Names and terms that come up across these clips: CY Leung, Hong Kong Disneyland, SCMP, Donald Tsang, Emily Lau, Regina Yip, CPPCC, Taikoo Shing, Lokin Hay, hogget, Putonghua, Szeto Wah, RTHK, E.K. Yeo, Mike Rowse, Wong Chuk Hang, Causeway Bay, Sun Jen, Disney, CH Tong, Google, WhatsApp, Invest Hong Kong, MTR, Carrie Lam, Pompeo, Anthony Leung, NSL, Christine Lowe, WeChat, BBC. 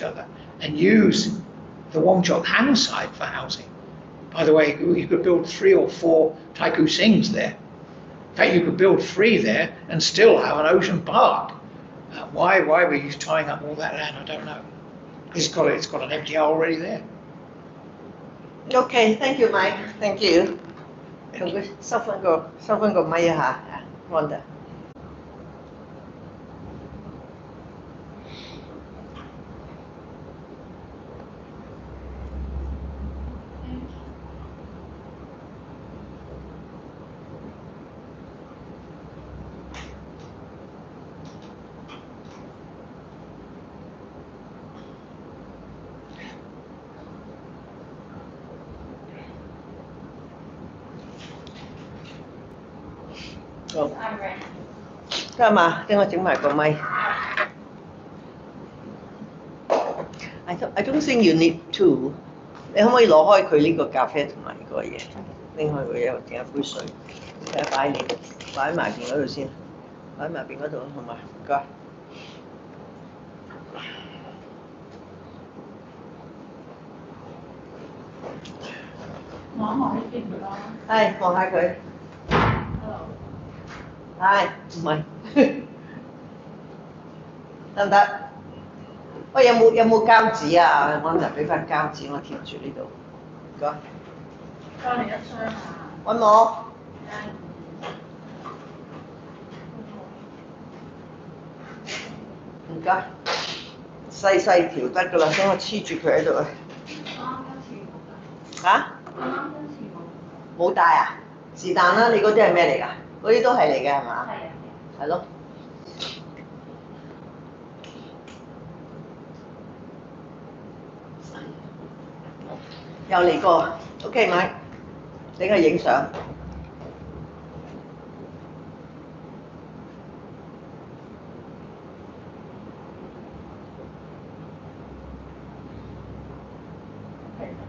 each other and use the Wong Chuk Hang side for housing. By the way, you could build 3 or 4 Taikoo Shings there. In fact, you could build 3 there and still have an Ocean Park. Why were you tying up all that land? I don't know. It's got an MTR already there. Okay, thank you, Mike. Thank you. Wanda. I don't think you need two. 你可唔可以攞開佢呢個咖啡同埋個嘢，拎開佢又整一杯水，擺埋邊嗰度先，擺埋邊嗰度好嘛？唔該。望一望呢邊唔該。係，望下佢。係，唔係。 得唔得？喂，有冇膠紙啊？我嚟俾份膠紙，我貼住呢度。唔該。幫你一張啊。揾我。唔該。細細條得㗎啦，等我黐住佢喺度啊。嚇？冇帶啊？是但啦，你嗰啲係咩嚟㗎？嗰啲都係嚟嘅係嘛？係啊。係咯。 又嚟過 ，OK 咪，整個影相。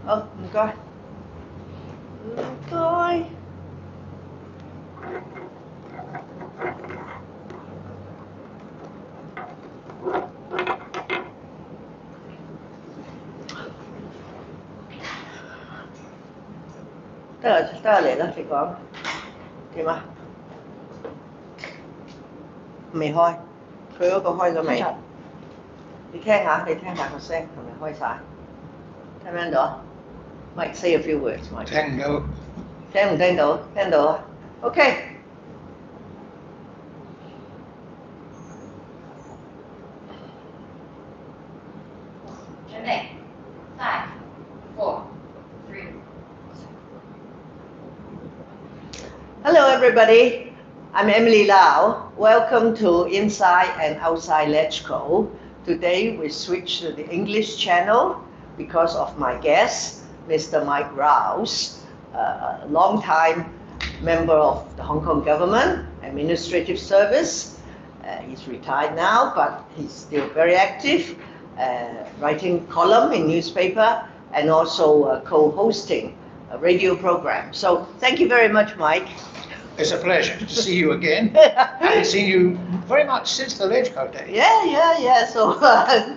好，唔該。唔該。得啦嚟啦，你講點啊？未開，佢嗰個開咗未？你聽下個聲係咪開曬？聽唔聽到啊 ？Mike say a few words， Mike。聽唔到。聽唔聽到？聽到啊。OK。準備，5、4。 Hello everybody, I'm Emily Lau. Welcome to Inside and Outside LegCo. Today we switch to the English channel because of my guest, Mr. Mike Rowse, a long-time member of the Hong Kong government, administrative service. He's retired now, but he's still very active, writing column in newspaper and also co-hosting a radio program. So thank you very much, Mike. It's a pleasure to see you again. I've seen you very much since the LegCo day. Yeah. So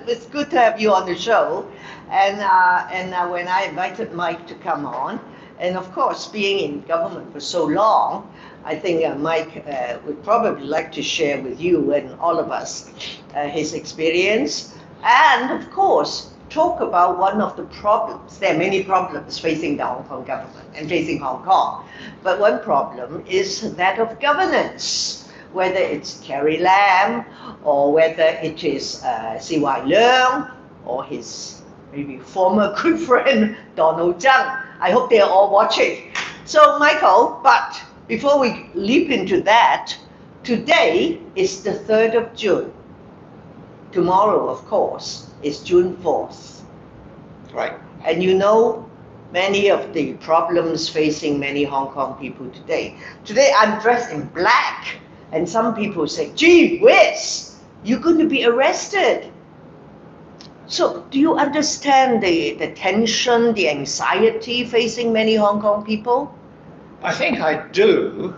it's good to have you on the show. And when I invited Mike to come on, and of course, being in government for so long, I think Mike would probably like to share with you and all of us his experience. And of course, talk about one of the problems. There are many problems facing the Hong Kong government and facing Hong Kong. But one problem is that of governance, whether it's Carrie Lam or whether it is CY Leung or his maybe former good friend Donald Tsang. I hope they're all watching. So Michael, but before we leap into that, today is the 3rd of June. Tomorrow, of course, is June 4th. Right. And you know many of the problems facing many Hong Kong people today. Today I'm dressed in black and some people say, gee whiz, you're going to be arrested. So do you understand the tension, the anxiety facing many Hong Kong people? I think I do.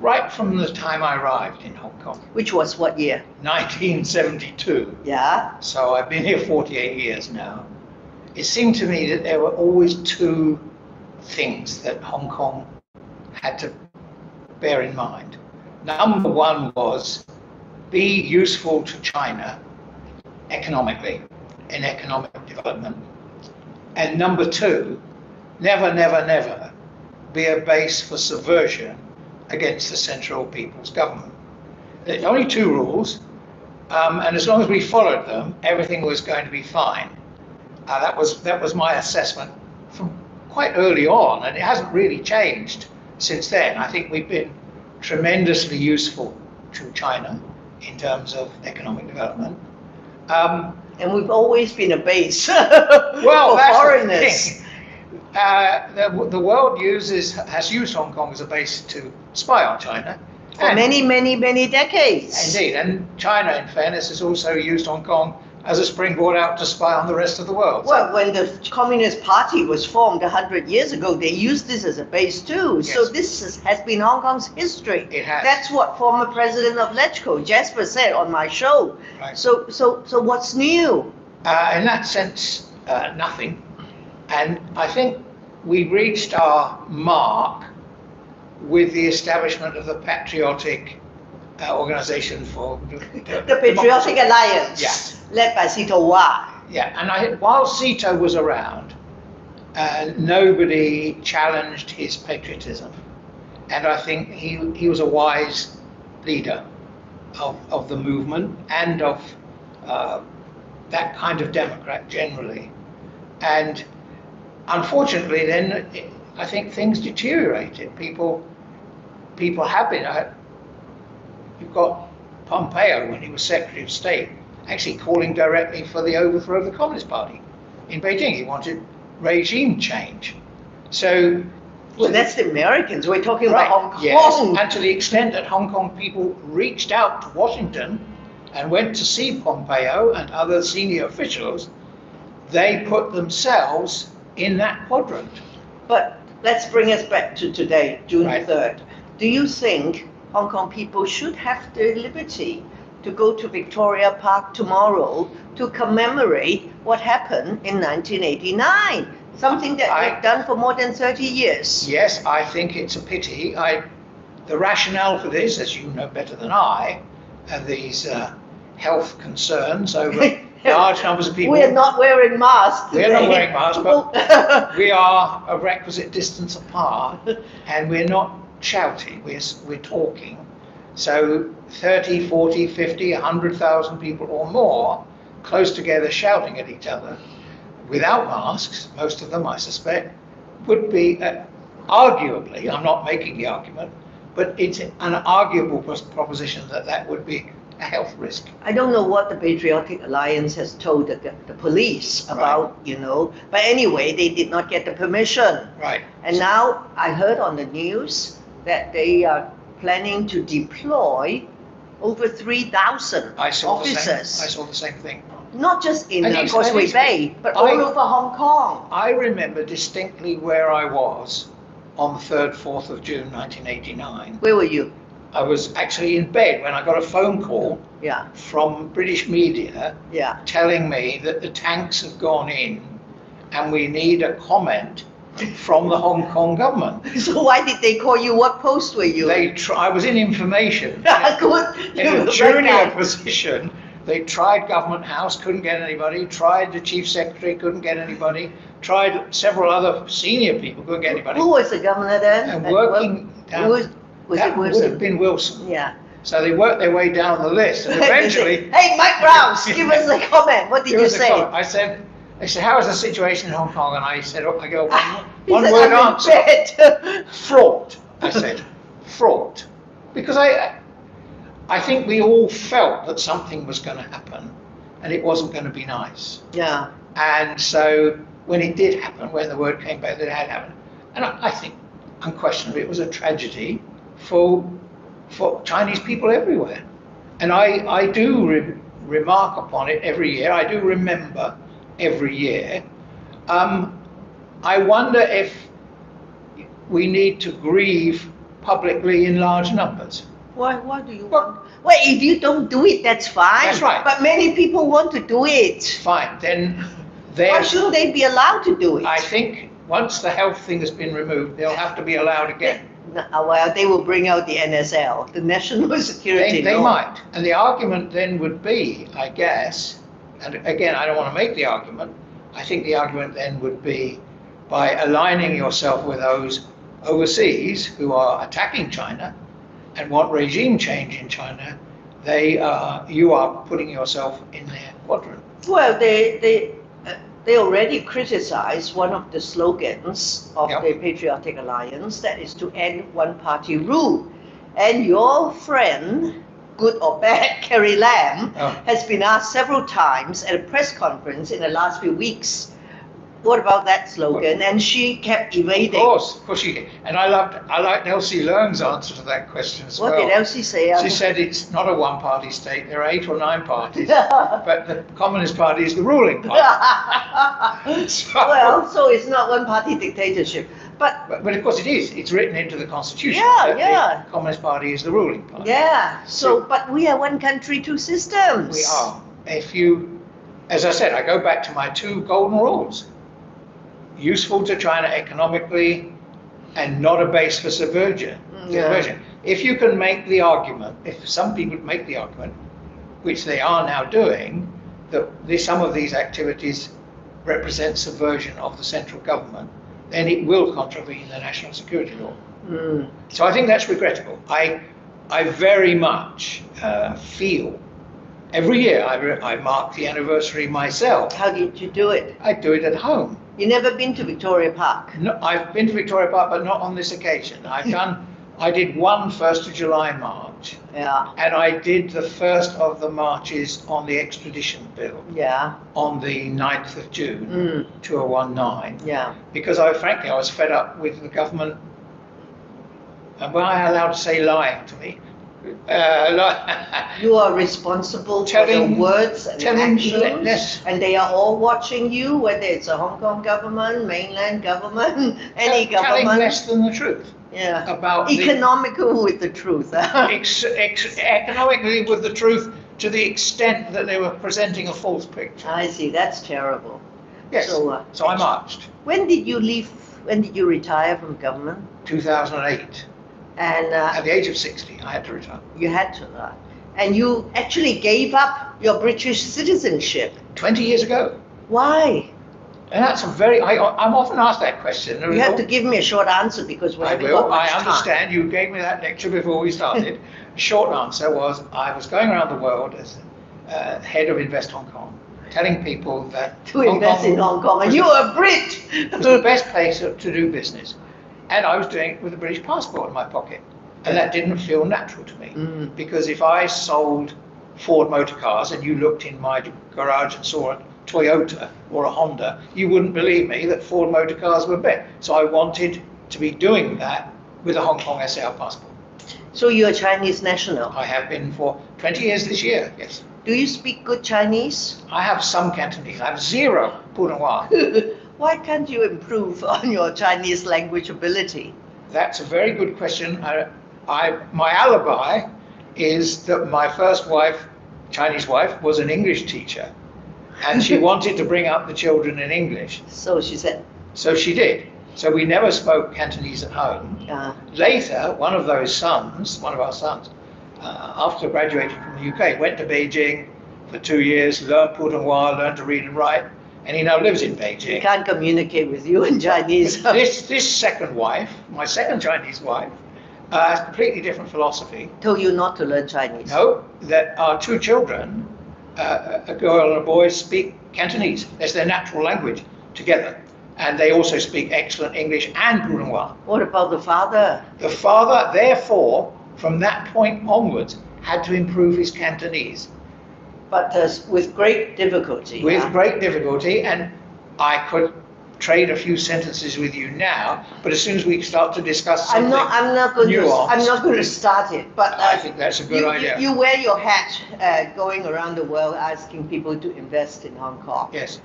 right from the time I arrived in Hong Kong. Which was what year? 1972. Yeah. So I've been here 48 years now. It seemed to me that there were always two things that Hong Kong had to bear in mind. Number one was be useful to China economically in economic development. And number two, never, never, never be a base for subversion against the Central People's Government. There's only two rules, and as long as we followed them, everything was going to be fine. That was my assessment from quite early on, and it hasn't really changed since then. I think we've been tremendously useful to China in terms of economic development. And we've always been a base well, for foreigners. The world has used Hong Kong as a base to spy on China. For many, many, many decades. Indeed, and China, in fairness, has also used Hong Kong as a springboard out to spy on the rest of the world. Well, when the Communist Party was formed 100 years ago, they used this as a base too. Yes. So this has been Hong Kong's history. It has. That's what former president of LegCo, Jasper, said on my show. Right. So what's new? In that sense, nothing. And I think we reached our mark with the establishment of the Patriotic Organization for the Patriotic Alliance, led by Szeto Wah. Yeah, and I think while Szeto was around, nobody challenged his patriotism, and I think he was a wise leader of the movement and of that kind of democrat generally. And unfortunately, then I think things deteriorated. People have been. You've got Pompeo, when he was Secretary of State, actually calling directly for the overthrow of the Communist Party in Beijing. He wanted regime change. So, well, that's the Americans. We're talking about Hong Kong. Yes, and to the extent that Hong Kong people reached out to Washington and went to see Pompeo and other senior officials, they put themselves in that quadrant. But let's bring us back to today, June 3rd. Do you think Hong Kong people should have the liberty to go to Victoria Park tomorrow to commemorate what happened in 1989? Something that we've done for more than 30 years. Yes, I think it's a pity. The rationale for this, as you know better than I, are these health concerns over large numbers of people. We're not wearing masks today. We're not wearing masks, but we are a requisite distance apart, and we're not shouting, we're talking. So 30, 40, 50, 100,000 people or more close together shouting at each other without masks, most of them I suspect, would be arguably, I'm not making the argument, but it's an arguable proposition that would be a health risk. I don't know what the Patriotic Alliance has told the police about, but anyway, they did not get the permission. Right. And now I heard on the news that they are planning to deploy over 3,000 officers. I saw the same thing. Not just in Causeway Bay, but all over Hong Kong. I remember distinctly where I was on the 3rd, 4th of June 1989. Where were you? I was actually in bed when I got a phone call from British media telling me that the tanks have gone in and we need a comment from the Hong Kong government. So why did they call you? What post were you? I was in information. In a junior position. They tried Government House, couldn't get anybody, tried the Chief Secretary, couldn't get anybody, tried several other senior people, couldn't get anybody. Who was the governor then? And working down... That would have been Wilson. Yeah. So they worked their way down the list, and eventually. Hey, Mike Rowse, give us a comment. What did you say? I said, how is the situation in Hong Kong? And I said, one word answer. Fraught. I said, fraught, because I think we all felt that something was going to happen, and it wasn't going to be nice. Yeah. And so when it did happen, when the word came back that it had happened, and I think unquestionably it was a tragedy for Chinese people everywhere, and I do remark upon it every year. I do remember every year. I wonder if we need to grieve publicly in large numbers. Why do you want? Well, if you don't do it, that's fine. That's right. But many people want to do it. Fine. Then why shouldn't they be allowed to do it? I think once the health thing has been removed, they'll have to be allowed again. Well, they will bring out the NSL, the National Security Law. They might. And the argument then would be, I guess, and again, I don't want to make the argument. I think the argument then would be, by aligning yourself with those overseas who are attacking China and want regime change in China, you are putting yourself in their quadrant. Well, they already criticized one of the slogans of the Patriotic Alliance, that is to end one-party rule. And your friend, good or bad, Carrie Lam, has been asked several times at a press conference in the last few weeks, what about that slogan? Well, and she kept evading. Of course she did. And I liked Elsie Leung's answer to that question as well. What did Elsie say? She said it's not a one-party state. There are 8 or 9 parties, but the Communist Party is the ruling party. So it's not one-party dictatorship. But of course it is. It's written into the constitution. The Communist Party is the ruling party. Yeah. But we are one country, two systems. We are. As I said, I go back to my 2 golden rules. Useful to China economically and not a base for subversion. Yeah. If you can make the argument, if some people make the argument, which they are now doing, that some of these activities represent subversion of the central government, then it will contravene the national security law. Mm. So I think that's regrettable. I very much feel, every year I mark the anniversary myself. How did you do it? I do it at home. You've never been to Victoria Park? No, I've been to Victoria Park, but not on this occasion. I did one 1st of July march. Yeah. And I did the first of the marches on the extradition bill. Yeah. On the 9th of June, 2019. Yeah. Because frankly, I was fed up with the government. And were I allowed to say lying to me? You are responsible for your words and actions, and they are all watching you, whether it's a Hong Kong government, mainland government, any government. Telling less than the truth. Yeah. About economical with the truth. Economically with the truth, to the extent that they were presenting a false picture. I see. That's terrible. Yes. So I marched. When did you leave? When did you retire from government? 2008. And at the age of 60, I had to retire. You had to, and you actually gave up your British citizenship 20 years ago. Why? And that's a very. I'm often asked that question. You have to give me a short answer because we're I understand. You gave me that lecture before we started. Short answer was I was going around the world as head of Invest Hong Kong, telling people that to invest in Hong Kong, and you were a Brit. The best place to do business. And I was doing it with a British passport in my pocket. And that didn't feel natural to me. Mm. Because if I sold Ford motor cars and you looked in my garage and saw a Toyota or a Honda, you wouldn't believe me that Ford motor cars were big. So I wanted to be doing that with a Hong Kong SAR passport. So you're a Chinese national? I have been for 20 years this year, yes. Do you speak good Chinese? I have some Cantonese. I have 0 Putonghua. Why can't you improve on your Chinese language ability? That's a very good question. My alibi is that my first wife, Chinese wife, was an English teacher, and she wanted to bring up the children in English. So she said. So she did. So we never spoke Cantonese at home. Later, one of our sons, after graduating from the UK, went to Beijing for 2 years, learned Putonghua, learned to read and write. And he now lives in Beijing. He can't communicate with you in Chinese. This second wife, my second Chinese wife, has a completely different philosophy. Told you not to learn Chinese. No, that our 2 children, a girl and a boy, speak Cantonese. That's their natural language together. And they also speak excellent English and Putonghua. What about the father? The father, therefore, from that point onwards, had to improve his Cantonese. But with great difficulty. With great difficulty, and I could trade a few sentences with you now. But as soon as we start to discuss something, I'm not going to start it. But I think that's a good idea. You wear your hat going around the world asking people to invest in Hong Kong. Yes.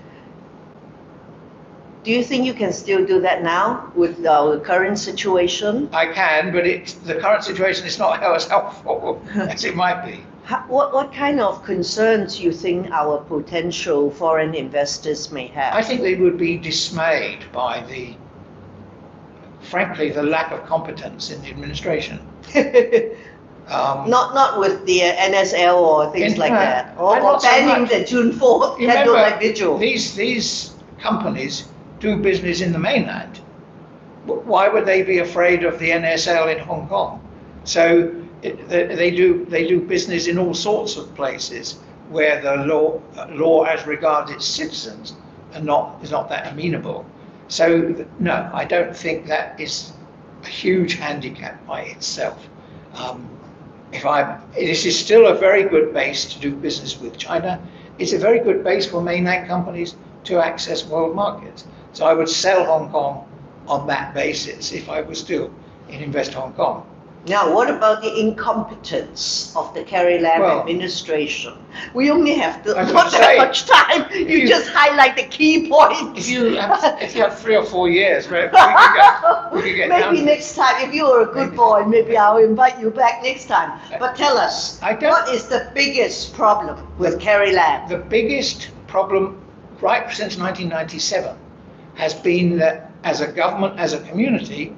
Do you think you can still do that now with the current situation? I can, but the current situation is not as helpful as it might be. What kind of concerns do you think our potential foreign investors may have? I think they would be dismayed by the, frankly, the lack of competence in the administration. Not with the NSL or things like that, or banning the June 4th candlelight vigil. These companies do business in the mainland. Why would they be afraid of the NSL in Hong Kong? So they do business in all sorts of places where the law as regards its citizens is not that amenable. So no, I don't think that is a huge handicap by itself. This is still a very good base to do business with China. It's a very good base for mainland companies to access world markets. So I would sell Hong Kong on that basis if I was still in Invest Hong Kong. Now, what about the incompetence of the Carrie Lam administration? We only have not that much time. You just highlight the key points. If you have 3 or 4 years, we could get maybe down. Next time, if you were a good boy, maybe I'll invite you back next time. But tell us, what is the biggest problem with Carrie Lam? The biggest problem, right since 1997, has been that as a government, as a community,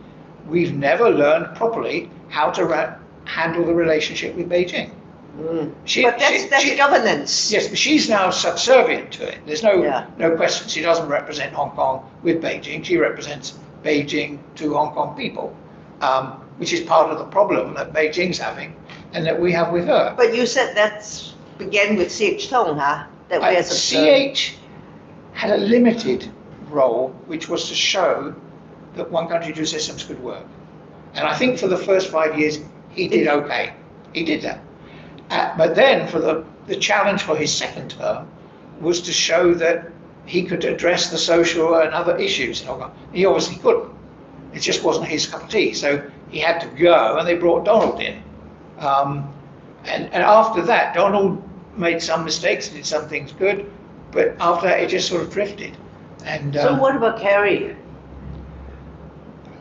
we've never learned properly how to handle the relationship with Beijing. Mm. But that's governance. Yes, but she's now subservient to it. There's no question. She doesn't represent Hong Kong with Beijing. She represents Beijing to Hong Kong people, which is part of the problem that Beijing's having and that we have with her. But you said that began with CH Tong, huh? That we are subservient. CH had a limited role, which was to show that one country, two systems could work. And I think for the first 5 years, he did okay. He did that. But then for the challenge for his second term was to show that he could address the social and other issues in Hong Kong. He obviously couldn't. It just wasn't his cup of tea. So he had to go, and they brought Donald in. And after that, Donald made some mistakes, did some things good, but after that, it just sort of drifted. And so what about Carrie?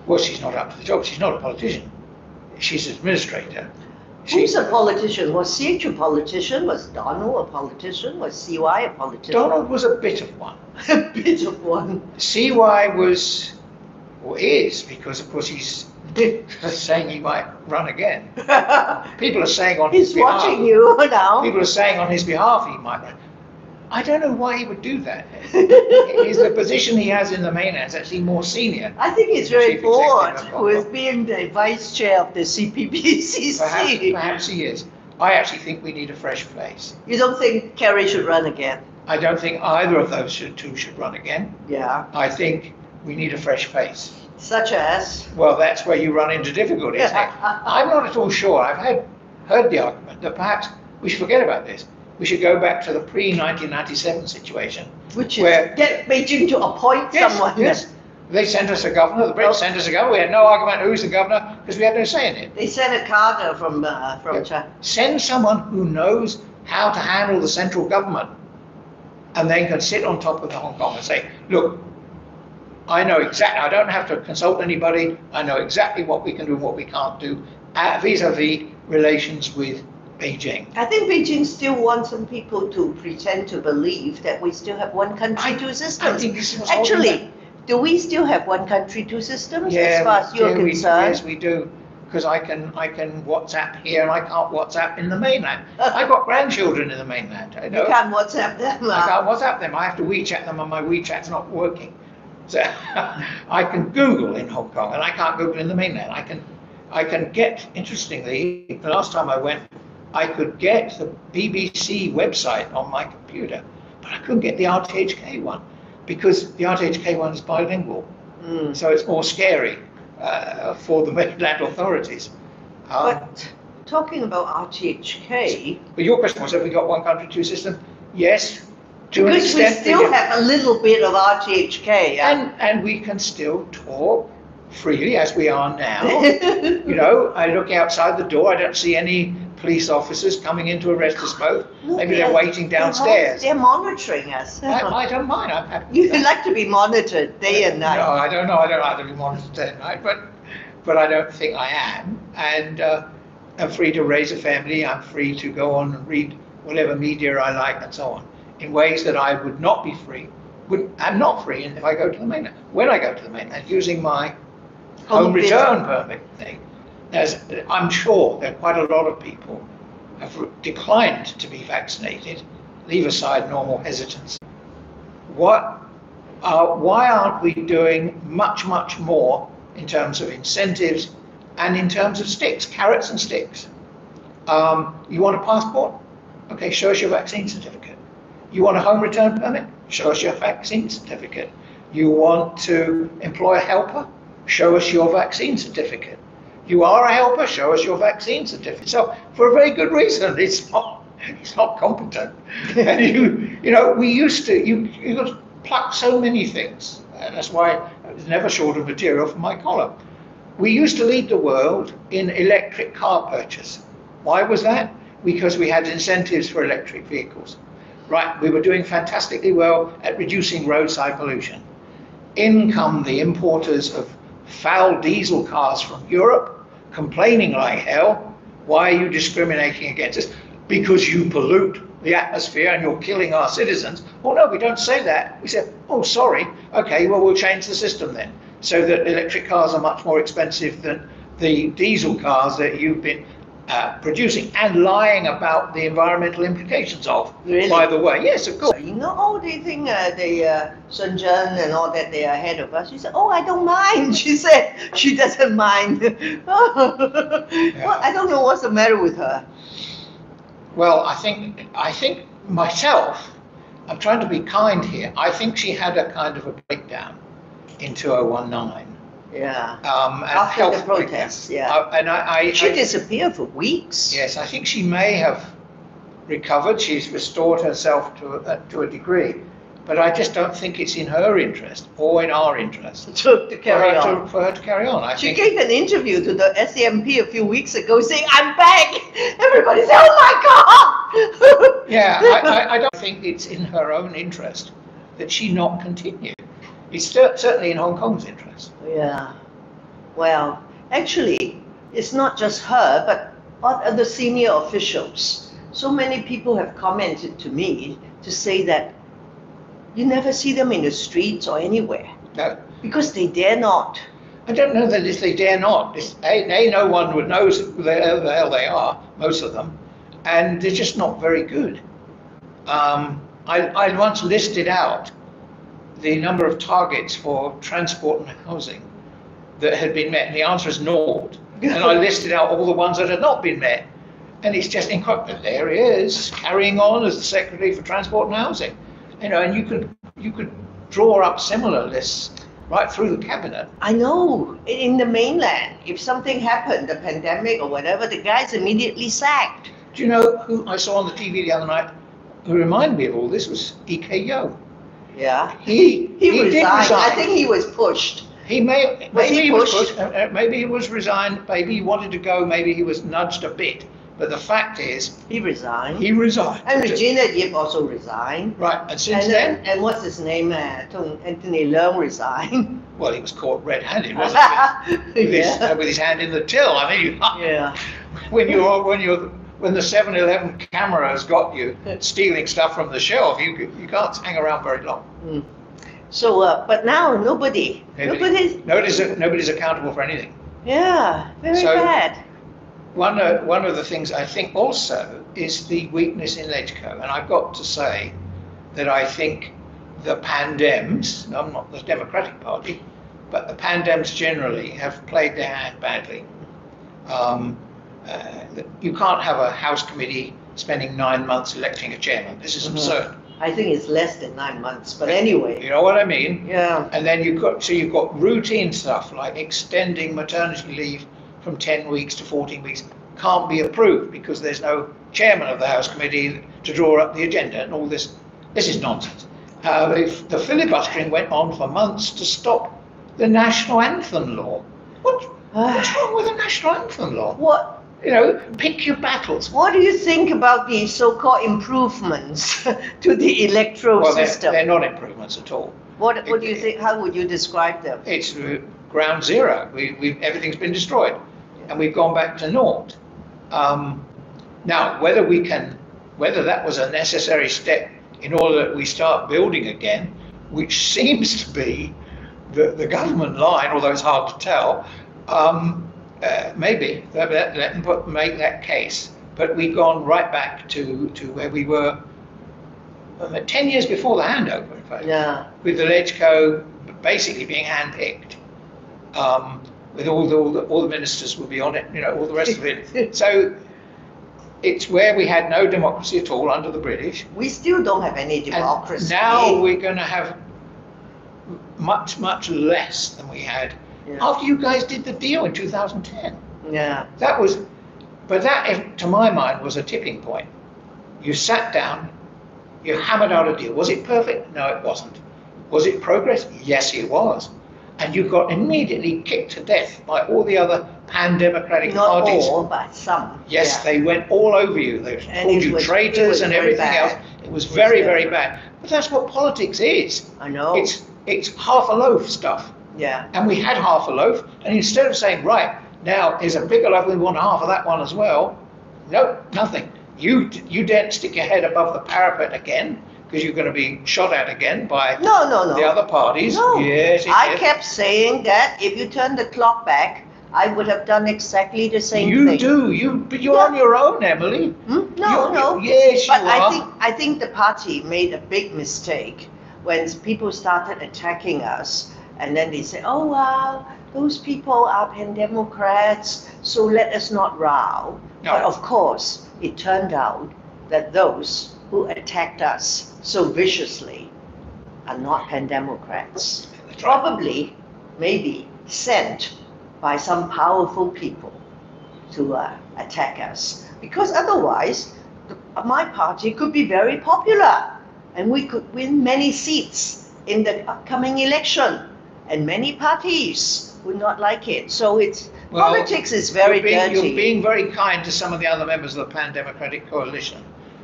Well, she's not up to the job. She's not a politician. She's an administrator. Who's a politician? Was CH a politician? Was Donald a politician? Was CY a politician? Donald was a bit of one. A bit of one. CY was, or is, because of course he's saying he might run again. People are saying on his behalf. He's watching you now. People are saying on his behalf he might run. I don't know why he would do that. The position he has in the mainland is actually more senior. I think he's very bored with being the vice chair of the CPPCC. Perhaps he is. I actually think we need a fresh face. You don't think Carrie should run again? I don't think either of those two should run again. Yeah. I think we need a fresh face. Such as? Well, that's where you run into difficulties. I'm not at all sure. I've heard the argument that perhaps we should forget about this. We should go back to the pre-1997 situation, which is where get Beijing to appoint someone. Yes, they sent us a governor. The Brits sent us a governor. We had no argument who's the governor because we had no say in it. They sent a cadre from China. Send someone who knows how to handle the central government, and then can sit on top of the Hong Kong and say, "Look, I know exactly. I don't have to consult anybody. I know exactly what we can do and what we can't do vis-a-vis relations with." Beijing. I think Beijing still wants some people to pretend to believe that we still have one country, two systems. I think this is actually, do we still have one country, two systems as far as you're concerned? Yes, we do. Because I can WhatsApp here and I can't WhatsApp in the mainland. I've got grandchildren in the mainland. I know. You can't WhatsApp them. I can't WhatsApp them. I have to WeChat them and my WeChat's not working. So I can Google in Hong Kong and I can't Google in the mainland. I can get, interestingly, the last time I went, I could get the BBC website on my computer, but I couldn't get the RTHK one because the RTHK one is bilingual. Mm. So it's more scary for the mainland authorities. But talking about RTHK... But your question was, have we got one country, two systems? Yes, to an extent. We still have a little bit of RTHK. And we can still talk freely as we are now. You know, I look outside the door, I don't see any police officers coming in to arrest us both. Look, maybe they're waiting downstairs. They're monitoring us. I don't mind. You'd like to be monitored day and night. No, I don't know. I don't like to be monitored day and night, but I don't think I am. And I'm free to raise a family. I'm free to go on and read whatever media I like and so on, in ways that I would not be free. I'm not free if I go to the mainland. When I go to the mainland, using my home return permit thing. As I'm sure that quite a lot of people have declined to be vaccinated, leave aside normal hesitance. Why aren't we doing much, much more in terms of incentives and in terms of sticks, carrots and sticks? You want a passport? Okay, show us your vaccine certificate. You want a home return permit? Show us your vaccine certificate. You want to employ a helper? Show us your vaccine certificate. You are a helper? Show us your vaccine certificate. So for a very good reason, it's not competent. And you could pluck so many things. And that's why I was never short of material for my column. We used to lead the world in electric car purchase. Why was that? Because we had incentives for electric vehicles. Right, we were doing fantastically well at reducing roadside pollution. In come the importers of foul diesel cars from Europe, complaining like hell, why are you discriminating against us? Because you pollute the atmosphere and you're killing our citizens. Well, no, we don't say that. We say, oh, sorry, okay, well, we'll change the system then, so that electric cars are much more expensive than the diesel cars that you've been producing, and lying about the environmental implications of, really? By the way. Yes, of course. So you know, oh, they think Sun Jen and all that, they are ahead of us. She said, oh, I don't mind. She said she doesn't mind. Well, I don't know what's the matter with her. Well, I think myself, I'm trying to be kind here. I think she had a kind of a breakdown in 2019. Yeah. After the protests, yeah. She disappeared for weeks. Yes, I think she may have recovered. She's restored herself to a degree, but I just don't think it's in her interest or in our interest for her to carry on. She gave an interview to the SCMP a few weeks ago saying, "I'm back." Everybody said, "Oh my God!" Yeah, I don't think it's in her own interest that she not continue. It's certainly in Hong Kong's interest. Yeah. Well, actually, it's not just her, but what other senior officials. So many people have commented to me to say that you never see them in the streets or anywhere. No. Because they dare not. I don't know that if they dare not. No one would know who the hell they are, most of them. And they're just not very good. I once listed out the number of targets for transport and housing that had been met, and the answer is naught. And I listed out all the ones that had not been met, and it's just incredible. There he is, carrying on as the Secretary for Transport and Housing, and you could draw up similar lists right through the cabinet. I know, in the mainland, if something happened, the pandemic or whatever, the guy's immediately sacked. Do you know who I saw on the TV the other night who reminded me of all this? Was E.K. Yeo. Yeah, he resigned. I think he was pushed. Maybe he was resigned. Maybe he wanted to go. Maybe he was nudged a bit. But the fact is, he resigned. And Regina Yip also resigned. Right. And since then, and what's his name? Anthony Leung resigned. Well, he was caught red-handed, wasn't he? With his hand in the till. I mean, when the 7-Eleven camera has got you stealing stuff from the shelf, you can't hang around very long. Mm. So, but now nobody's accountable for anything. Yeah, very bad. One of the things I think also is the weakness in LegCo, and I've got to say that I think the pandems, I'm not the Democratic Party, but the pandems generally have played their hand badly. You can't have a House committee spending 9 months electing a chairman. This is absurd. I think it's less than 9 months, but anyway. You know what I mean? Yeah. And then you've got routine stuff like extending maternity leave from 10 weeks to 14 weeks can't be approved because there's no chairman of the House committee to draw up the agenda and all this. This is nonsense. The filibustering went on for months to stop the national anthem law. What's wrong with the national anthem law? What? pick your battles. What do you think about the so-called improvements to the electoral system? They're not improvements at all. What do you think? How would you describe them? It's ground zero. Everything's been destroyed, and we've gone back to naught. Now, whether that was a necessary step in order that we start building again, which seems to be the government line, although it's hard to tell. Maybe let them make that case, but we've gone right back to where we were 10 years before the handover, in fact. Yeah. With the LegCo basically being handpicked, with all the ministers will be on it, all the rest of it. So it's where we had no democracy at all under the British. We still don't have any democracy. And now we're going to have much, much less than we had. Yeah. After you guys did the deal in 2010. Yeah. That to my mind was a tipping point. You sat down, you hammered out a deal. Was it perfect? No, it wasn't. Was it progress? Yes, it was. And you got immediately kicked to death by all the other pan-democratic parties. Not all, but some. Yes, yeah. They went all over you. They called you traitors and everything else. It was very, very bad. But that's what politics is. I know. It's half a loaf stuff. Yeah. And we had half a loaf, and instead of saying, right, now there's a bigger loaf, we want half of that one as well. Nope, nothing. You daren't stick your head above the parapet again, because you're going to be shot at again by the other parties. No. Yes, I kept saying that if you turn the clock back, I would have done exactly the same thing. But you're on your own, Emily. Hmm? No. Yes, you are. But I think the party made a big mistake when people started attacking us. And then they say, oh, wow, those people are pan-democrats, so let us not row. No. But of course, it turned out that those who attacked us so viciously are not pan-democrats. Probably, maybe, sent by some powerful people to attack us. Because otherwise, my party could be very popular, and we could win many seats in the upcoming election. And many parties would not like it. So politics is very dirty. You're being very kind to some of the other members of the pan-democratic coalition.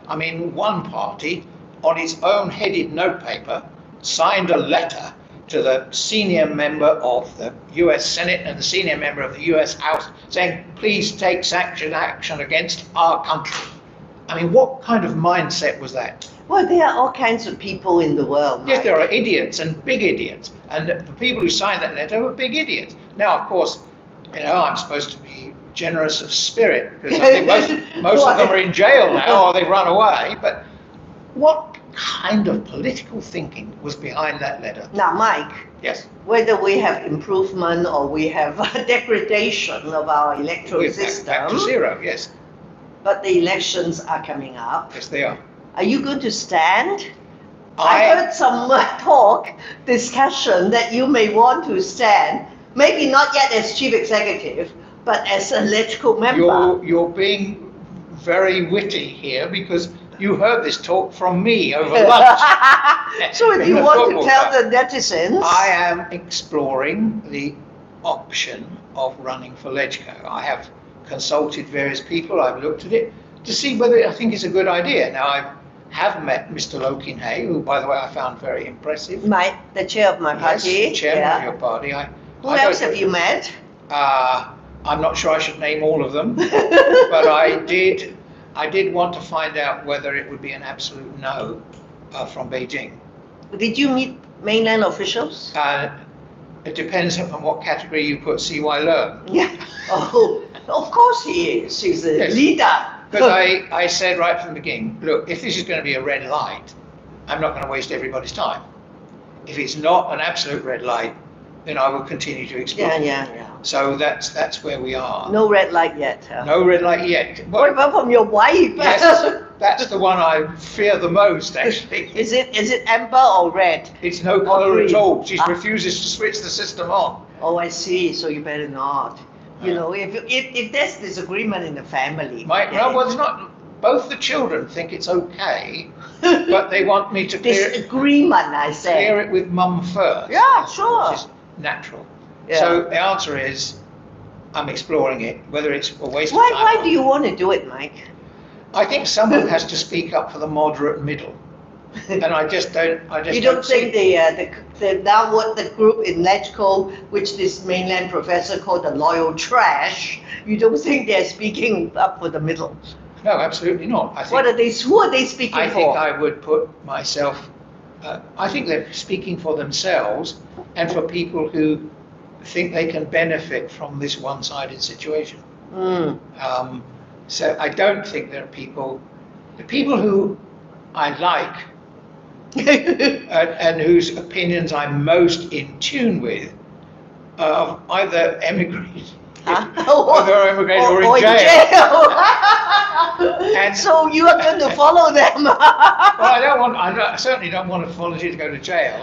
I mean, one party, on its own headed notepaper, signed a letter to the senior member of the US Senate and the senior member of the US House saying, please take sanction action against our country. I mean, what kind of mindset was that? Well, there are all kinds of people in the world. Yes, there are idiots and big idiots. And the people who signed that letter were big idiots. Now, of course, I'm supposed to be generous of spirit, because I think most of them are in jail now or they've run away. But what kind of political thinking was behind that letter? Now, Mike, yes. Whether we have improvement or we have a degradation of our electoral system. Back to zero, yes. But the elections are coming up. Yes, they are. Are you going to stand? I heard some discussion that you may want to stand, maybe not yet as chief executive, but as a LegCo member. You're being very witty here, because you heard this talk from me over lunch. So if you want to tell the netizens. I am exploring the option of running for LegCo. I have consulted various people, I've looked at it, to see whether I think it's a good idea. Now, I've met Mr. Lokin Hay, who, by the way, I found very impressive. The chair of my party. Yes, the chairman of your party. Who else have you met? I'm not sure I should name all of them, but I did want to find out whether it would be an absolute no from Beijing. Did you meet mainland officials? It depends on what category you put CY Leung. Yeah. Oh, of course he is. He's a leader. But I said right from the beginning, look, if this is going to be a red light, I'm not going to waste everybody's time. If it's not an absolute red light, then I will continue to explore. Yeah. So that's where we are. No red light yet. Huh? No red light yet. Well, what about from your wife? Yes, that's the one I fear the most, actually. Is it amber or red? It's no color at all. She refuses to switch the system on. Oh, I see. So you better not. You know, if there's disagreement in the family, it's not. Both the children think it's okay, but they want me to clear disagreement. I say clear it with mum first. Yeah, sure. Which is natural. Yeah. So the answer is, I'm exploring it, whether it's a waste of time. Why do you want to do it, Mike? I think someone has to speak up for the moderate middle. And I just don't. You don't think what the group in LegCo, which this mainland professor called the loyal trash, you don't think they're speaking up for the middle? No, absolutely not. I think, what are they? Who are they speaking for? I think I would put myself. I think they're speaking for themselves and for people who think they can benefit from this one-sided situation. Mm. So I don't think there are people. The people who I like and whose opinions I'm most in tune with are either emigrated, or in jail. And so you are going to follow them. Well, I certainly don't want a volunteer to go to jail.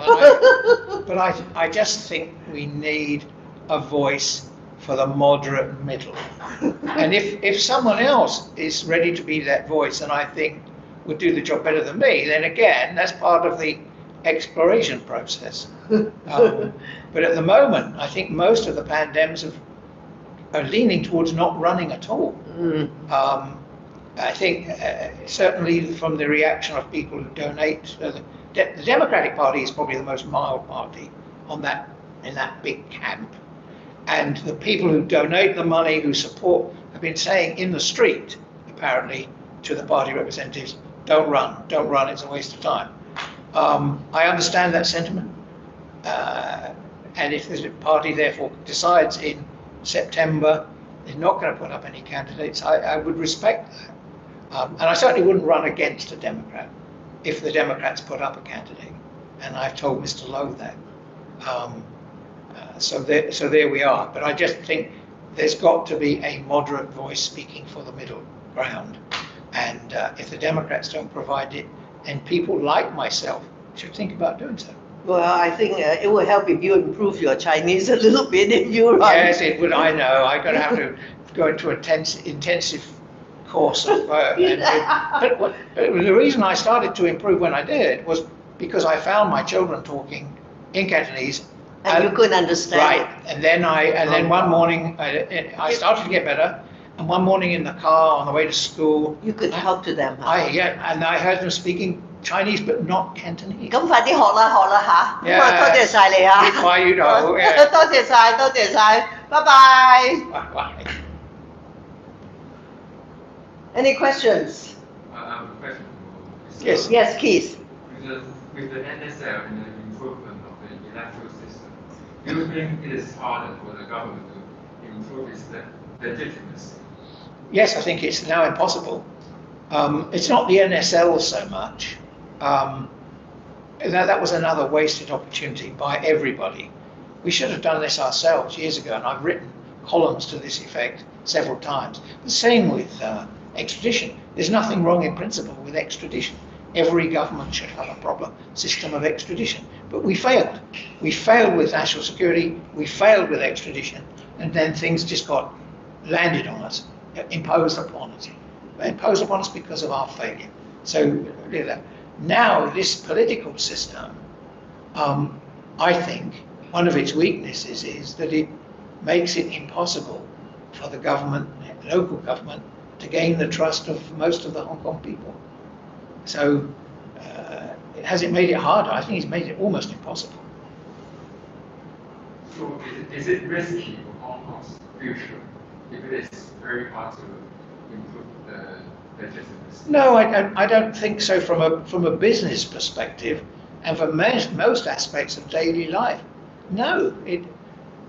But I just think we need a voice for the moderate middle. And if someone else is ready to be that voice, and I think would do the job better than me, then again, that's part of the exploration process. But at the moment, I think most of the pandems are leaning towards not running at all. Mm. I think certainly from the reaction of people who donate, the Democratic Party is probably the most mild party on that, in that big camp. And the people who donate the money, who support, have been saying in the street, apparently, to the party representatives, don't run, it's a waste of time. I understand that sentiment. And if the party therefore decides in September they're not going to put up any candidates, I would respect that. And I certainly wouldn't run against a Democrat if the Democrats put up a candidate. And I've told Mr. Lowe that. So there we are. But I just think there's got to be a moderate voice speaking for the middle ground. And if the Democrats don't provide it, then people like myself should think about doing so. Well, I think it will help if you improve your Chinese a little bit if you run. Yes, it would. I know. I'm going to have to go into an intensive course of work. But the reason I started to improve when I did was because I found my children talking in Cantonese. And you couldn't understand. Right. And then one morning I started to get better. And one morning in the car on the way to school, you could help to them. And I heard them speaking Chinese but not Cantonese. Bye bye. Any questions? Question. Yes. Yes, Keith. With the NSL and the improvement of the electoral system, do you think it is harder for the government to improve its legitimacy? Yes, I think it's now impossible. It's not the NSL so much. That was another wasted opportunity by everybody. We should have done this ourselves years ago, and I've written columns to this effect several times. The same with extradition. There's nothing wrong in principle with extradition. Every government should have a proper system of extradition. But we failed. We failed with national security. We failed with extradition. And then things just got landed on us, imposed upon us because of our failure. So now this political system, I think one of its weaknesses is that it makes it impossible for the government, local government, to gain the trust of most of the Hong Kong people. So has it made it harder? I think it's made it almost impossible. So is it risky for Hong Kong's future? If it is very hard to improve the legitimacy? No, I don't think so from a business perspective and for most aspects of daily life. No,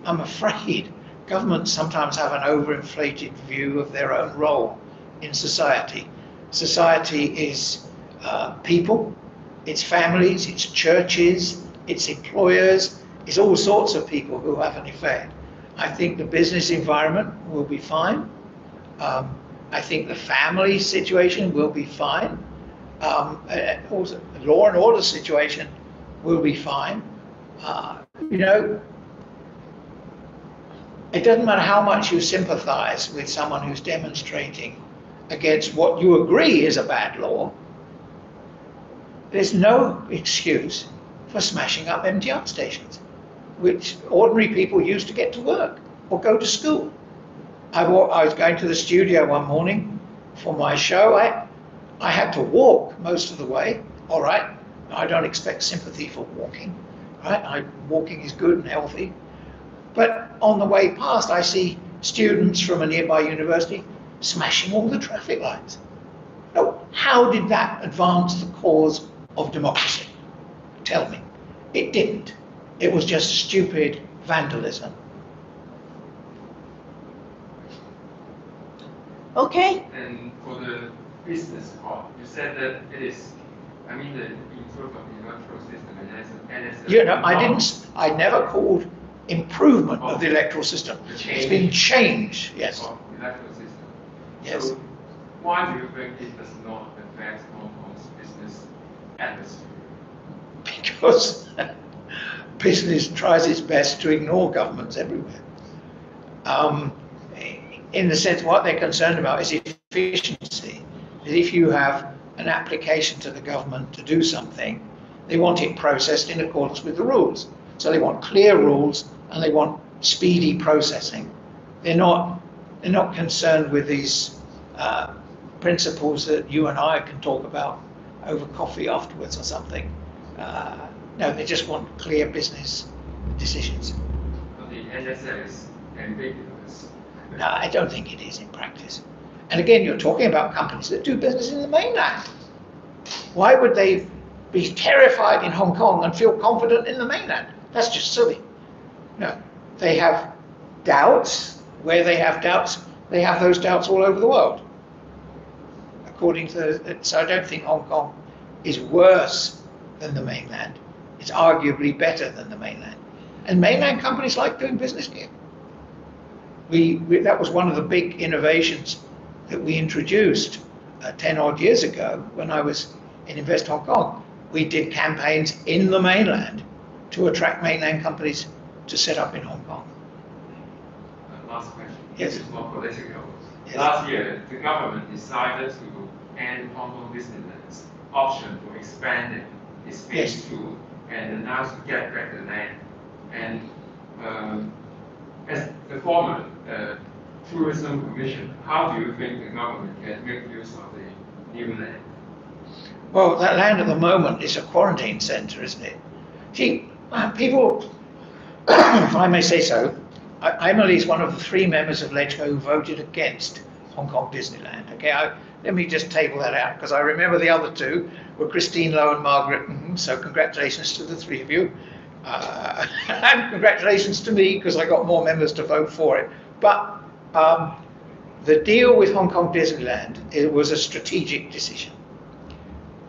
I'm afraid governments sometimes have an overinflated view of their own role in society. Society is people, it's families, it's churches, it's employers, it's all sorts of people who have an effect. I think the business environment will be fine. I think the family situation will be fine. Also the law and order situation will be fine. It doesn't matter how much you sympathize with someone who's demonstrating against what you agree is a bad law. There's no excuse for smashing up MTR stations, which ordinary people used to get to work or go to school. I was going to the studio one morning for my show. I had to walk most of the way, all right? I don't expect sympathy for walking, right? Walking is good and healthy. But on the way past, I see students from a nearby university smashing all the traffic lights. Now, how did that advance the cause of democracy? Tell me. It didn't. It was just stupid vandalism. Okay. And for the business part, you said that it is, I mean, the electoral system and NSL. You know, I never called improvement of the electoral system. It's been changed, yes. Of the electoral system. Yes. So why do you think it does not affect Hong Kong's business atmosphere? Because business tries its best to ignore governments everywhere. In the sense, what they're concerned about is efficiency. If you have an application to the government to do something, they want it processed in accordance with the rules. So they want clear rules and they want speedy processing. They're not concerned with these principles that you and I can talk about over coffee afterwards or something. No, they just want clear business decisions. But the NSL is ambiguous. No, I don't think it is in practice. And again, you're talking about companies that do business in the mainland. Why would they be terrified in Hong Kong and feel confident in the mainland? That's just silly. No, they have doubts. Where they have doubts, they have those doubts all over the world. According to the, so I don't think Hong Kong is worse than the mainland. It's arguably better than the mainland. And mainland companies like doing business here. That was one of the big innovations that we introduced 10 odd years ago when I was in Invest Hong Kong. We did campaigns in the mainland to attract mainland companies to set up in Hong Kong. Last question. Yes. This is more political. Yes. Last year, the government decided to end Hong Kong Disneyland's option for expanding its phase two and announced to get back the land. And as the former tourism commission, how do you think the government can make use of the new land? Well, that land at the moment is a quarantine centre, isn't it? See, people, if I may say so, Emily is one of the three members of LegCo who voted against Hong Kong Disneyland. Okay, let me just table that out, because I remember the other two were Christine Lowe and Margaret. So congratulations to the three of you. And congratulations to me, because I got more members to vote for it. But the deal with Hong Kong Disneyland, it was a strategic decision.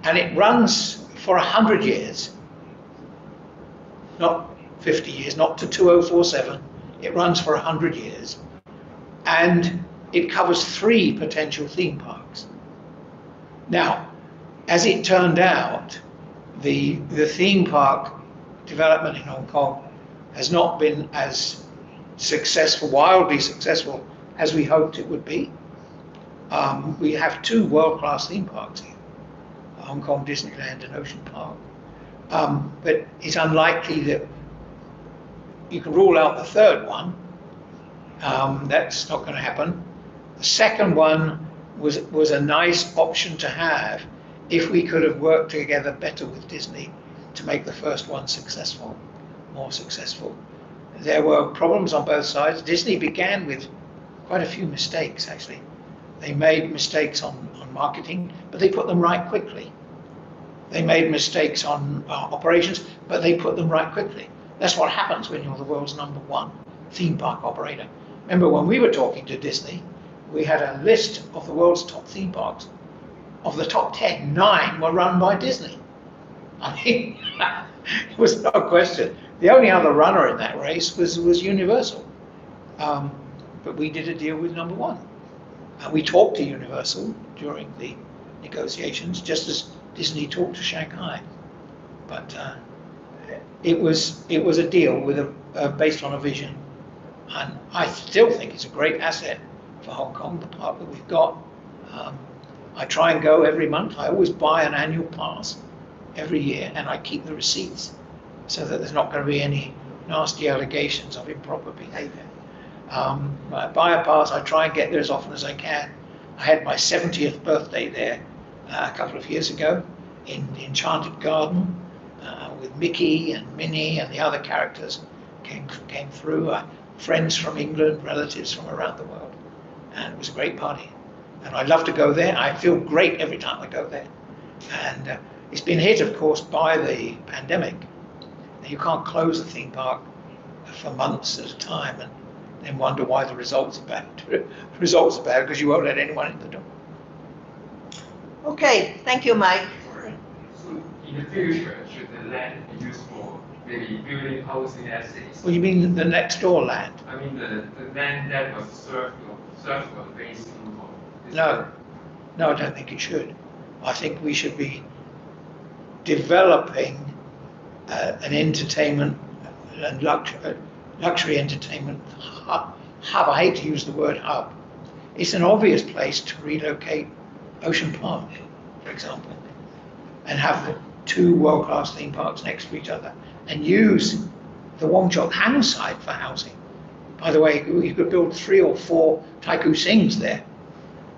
And it runs for 100 years, not 50 years, not to 2047. It runs for 100 years. And it covers three potential theme parks. Now, as it turned out, the theme park development in Hong Kong has not been as successful, wildly successful, as we hoped it would be. We have two world-class theme parks here, Hong Kong Disneyland and Ocean Park. But it's unlikely that you can rule out the third one. That's not going to happen. The second one was a nice option to have if we could have worked together better with Disney to make the first one successful, more successful. There were problems on both sides. Disney began with quite a few mistakes, actually. They made mistakes on marketing, but they put them right quickly. They made mistakes on operations, but they put them right quickly. That's what happens when you're the world's #1 theme park operator. Remember, when we were talking to Disney, we had a list of the world's top theme parks. Of the top 10, 9 were run by Disney. I mean, it was no question. The only other runner in that race was Universal. But we did a deal with #1. And we talked to Universal during the negotiations, just as Disney talked to Shanghai. But it was a deal with based on a vision. And I still think it's a great asset for Hong Kong, the park that we've got. I try and go every month. I always buy an annual pass every year, and I keep the receipts so that there's not going to be any nasty allegations of improper behavior. I buy a pass, I try and get there as often as I can. I had my 70th birthday there a couple of years ago in the Enchanted Garden with Mickey and Minnie and the other characters came through, friends from England, relatives from around the world, and it was a great party. And I love to go there. I feel great every time I go there. And it's been hit, of course, by the pandemic. You can't close the theme park for months at a time and then wonder why the results are bad. Because you won't let anyone in the door. Okay, thank you, Mike. So in the future, should the land be used for maybe building housing estates? Well, you mean the next door land? I mean the land that was served for the base. No, I don't think it should. I think we should be developing an entertainment and luxury entertainment hub. I hate to use the word hub. It's an obvious place to relocate Ocean Park, for example, and have two world-class theme parks next to each other and use the Wong Chuk Hang site for housing. By the way, you could build 3 or 4 Taikoo Shings there.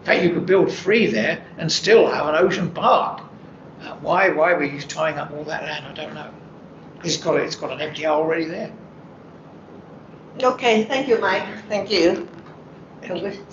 In fact, you could build 3 there and still have an Ocean Park. Why were you tying up all that land? I don't know. It's got an MTR already there. Okay, thank you, Mike. Thank you.